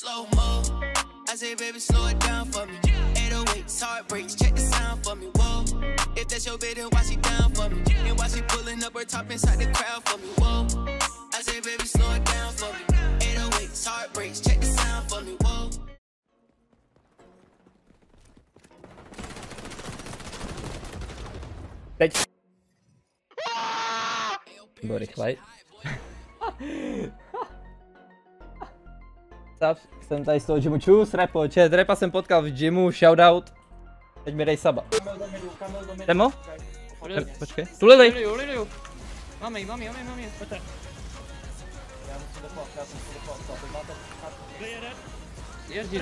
slow-mo. I say, baby, slow it down for me. 808s, heartbreaks, check the sound for me. Whoa, if that's your baby, then why she down for me? And why she pulling up her top inside the crowd for me? Whoa, I say, baby, slow it down for me. 808s, heartbreaks, check the sound for me. Whoa. Teď. Byl rychlej. Jsem tady z toho gymu, čus, repo, čet, repa jsem potkal v gymu, shoutout. Teď mi dej saba. Temo? Počkej, tu Lily. Máme ji, máme ji, pojďte. Ježdí,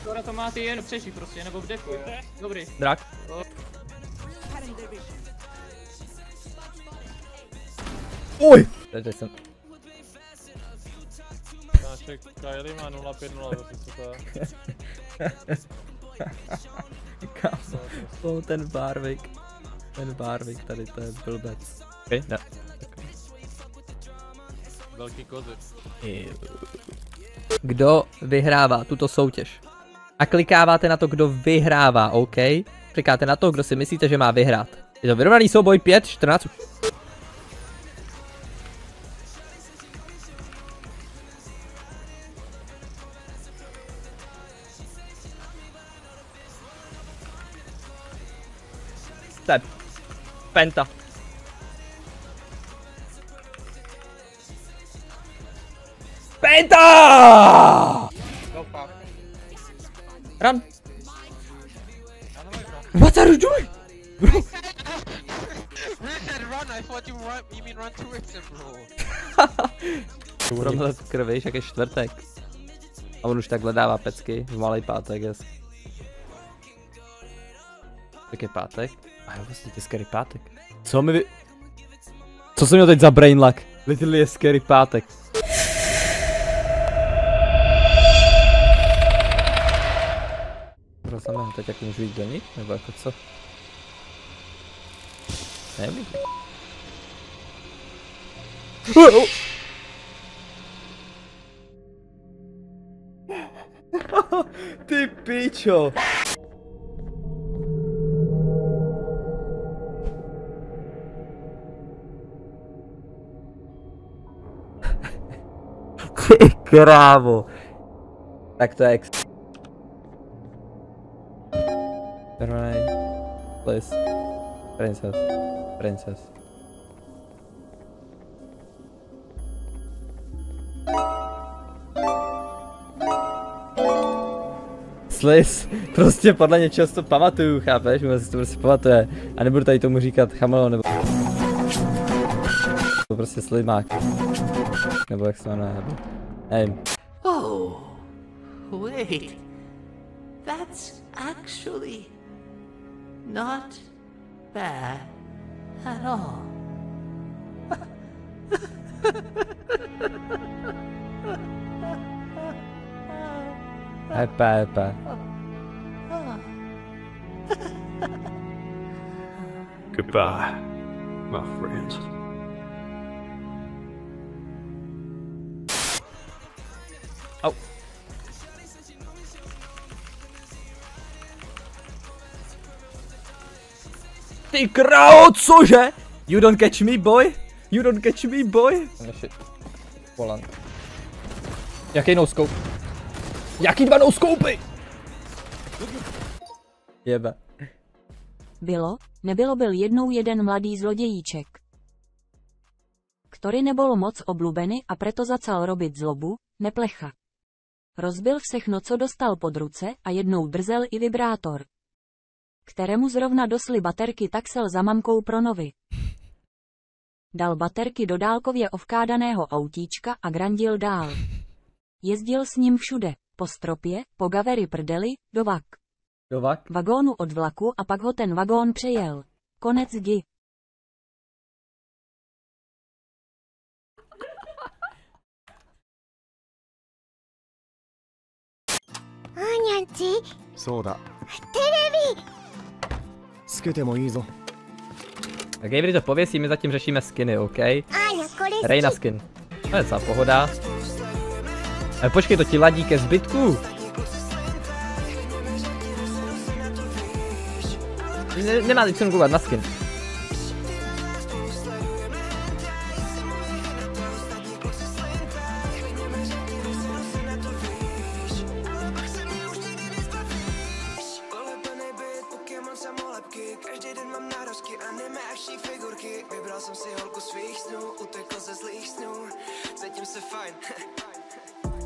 která to má, ty jen přežij prostě, nebo v deku, dobrý. Drak. Uj! Teď jsem. Našek Kairi má 0,5,0, co to je? Kámo, oh, ten barvik tady, to je blbec. Okay, ne. Velký kozy. Kdo vyhrává tuto soutěž? A klikáváte na to, kdo vyhrává, OK? Klikáte na to, kdo si myslíte, že má vyhrát. Je to vyrovnaný souboj 5-14. To je penta. Penta! Run! What are you doing? Bro. You said run, I thought you mean run towards him, bro. Uromhle v krvi, jak je čtvrtek. A on už takhle dává pecky v malej pátek, yes. Tak je pátek? A jo, vlastně je scary pátek. Co mi vy... Co jsem měl teď za brainlag? Literally je scary pátek. Rozumím, teď jak můžu jít do nich? Nebo jako co? Nevím. Ty pičo! Ty krávo. Tak to je ex... Please. Princess. Sliz, prostě podle něčeho to pamatuju, chápeš? Můžu si to prostě pamatuje. A nebudu tady tomu říkat chameleon nebo... To prostě slimák. Nebo jak se jmenuje, nevím. Oh, wait. That's actually not bad at all. Epa. Goodbye, my friends. Au. Ty krao, cože? You don't catch me boy? Volant. Jaký noscope? Jaký dva noscopy? Jebe. Byl jednou jeden mladý zlodějíček, který nebol moc oblubený a proto začal robit zlobu, neplecha. Rozbil všechno, co dostal pod ruce, a jednou drzel i vibrátor, kterému zrovna dosly baterky, tak sel za mamkou pro novy. Dal baterky do dálkově ovkádaného autíčka a grandil dál. Jezdil s ním všude, po stropě, po gawery prdeli, do vak. Do vak? Vagónu od vlaku, a pak ho ten vagón přejel. Konec di. Aňanci? Souda. Televizi! Gawery to pověsí, my zatím řešíme skiny, OK? Reyna skin. To je celá pohoda. Počkej, to ti ladí ke zbytku. Nemá teď jsem koukat na skin. Vybral jsem si holku svých snů, utekl ze zlých snů, zatím se fajn.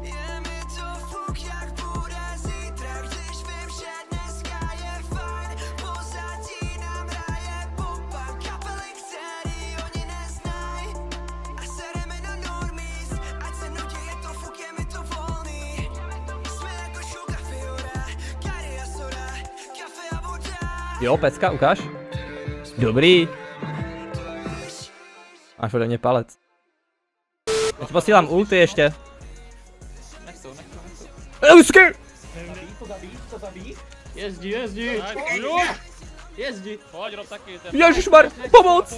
Je mi to fuk, jak bude zítra, když vím, že dneska je fajn. Pozadí nám hraje popa, kapely, který oni neznají. A sereme na normies, ať se nutě je to fuk, je mi to volný. Jsme jako šuka fiora, kari a soda, kafe a voda. Jo, pecka, ukáž. Dobrý. Máš ode mě palec. Já ti posílám ulty ještě. Eusky! Jezdi, jezdi! Jezdi! Pojď, rob taky. Ježišmar, pomoc!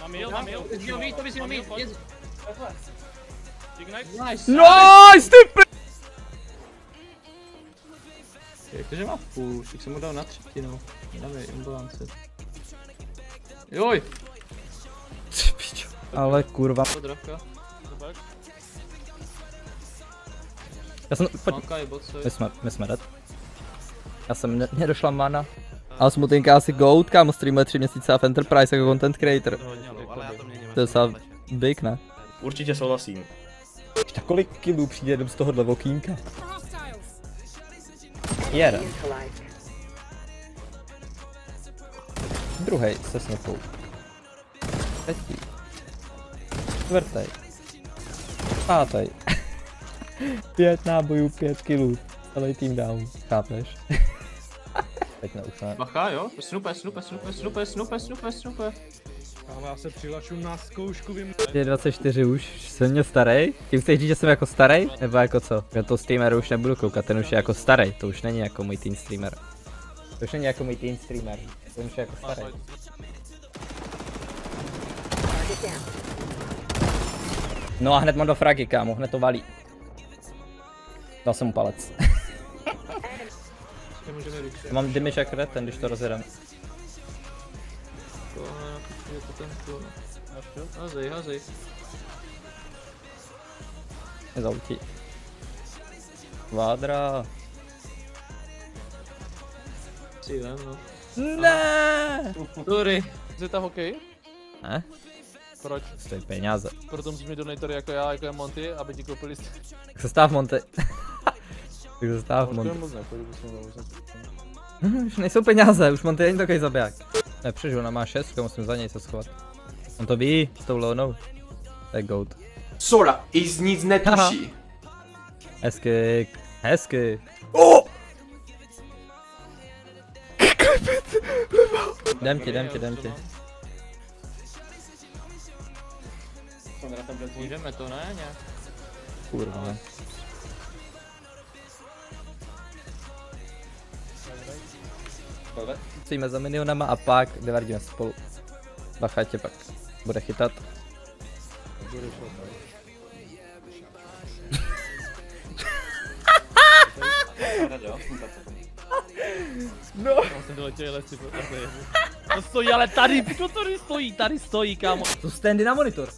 Namil. To by si namil, jezdi. Nice, ty pr... Jak to, že má půl? Tak jsem mu dal na třetinu. Dávej, ambulance. Joj! Ale kurva. Já jsem... Pojď. My jsme dead. Já jsem nedošla mana. Ale smutinka asi goat, kámo, streamuje 3 měsíce a v Enterprise jako content creator. To je docela big, ne? Určitě souhlasím. Ještě kolik killů přijde jenom z tohohle vokínka? 1. Druhej se snopou. 3. 4. 5. 5 nábojů, 5 killů. Celý tým down. Chápeš? Teď neustále. Bacha, jo? Snupe. Ale já se přihlašuju na zkoušku, vím. Je 24 už, jsem mě starý. Tím chceš říct, že jsem jako starý? Nebo jako co? Já to streameru už nebudu koukat, ten už je jako starý. To už není jako můj teen streamer. Ten už je jako starý. No a hned mám do fragy, kámo, hned to valí. Dal jsem mu palec. Mám damage jak ten, když to rozjedám. Hazej. Nezautí. Vádra. Cílem, no. Ne. Dury. Jsi tam hokej? Ne. Proč? Stojí peníze. Proto musíš mi donatory jako já Monty, aby ti koupili. Tak se stáv Monty. Už nejsou peníze, už Monty není takový zabiják. Nepřežil, ona má 6, musím za něj se schovat. On to ví, s tou Leonou. To je goat. Sora, i z nic netuší. Hezky. Oh! Jdem ti. Jdeme to, ne? Nějak. Kurva. Stojíme za minionama a pak devardíme spolu. Bacha, tě pak bude chytat. No. To stojí, ale tady stojí, kámo. To standy na monitor.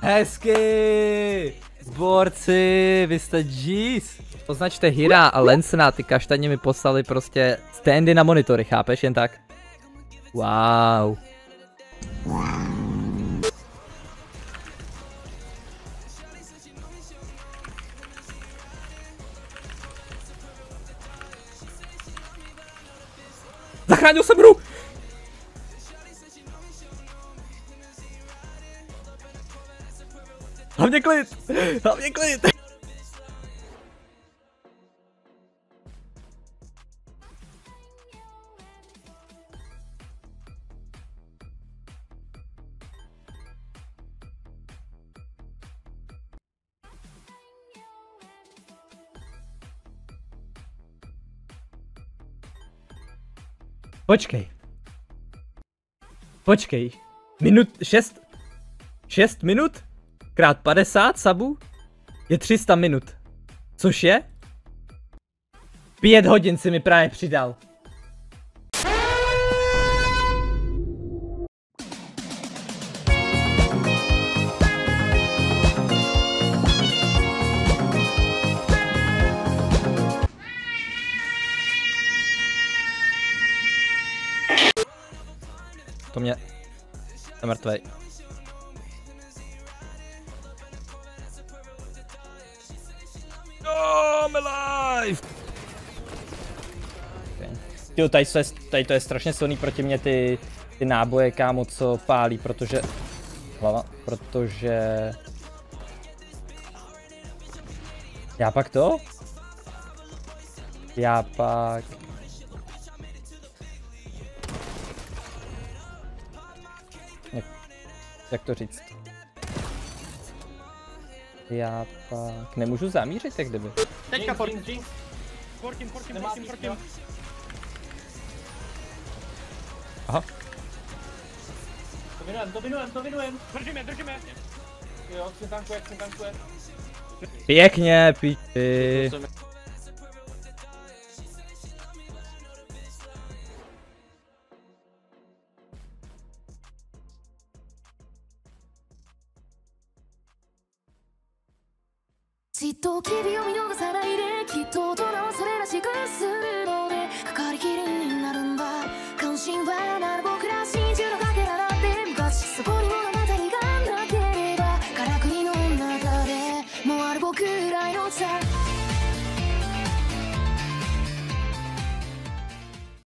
Hezky! Borci, vy jste G's. Označte Hira a Lensna, ty kaštani mi poslali prostě standy na monitory, chápeš? Jen tak. Wow. Zachránil jsem hru! Hlavně klid! Počkej. Minut 6 minut? Krát 50 sabů? je 300 minut. Což je? 5 hodin si mi právě přidal. To mě... Jsem mrtvej. No, I'm alive! Tyjo, tady to je strašně silný proti mě ty náboje, kámo, co pálí, protože... Hlava, protože... Já pak to? Já pak... Jak to říct? Já pak nemůžu zamířit, jak kdyby. Teďka forkin. Aha. To vinujem. Držíme. Jo, tankuje. Pěkně, píči.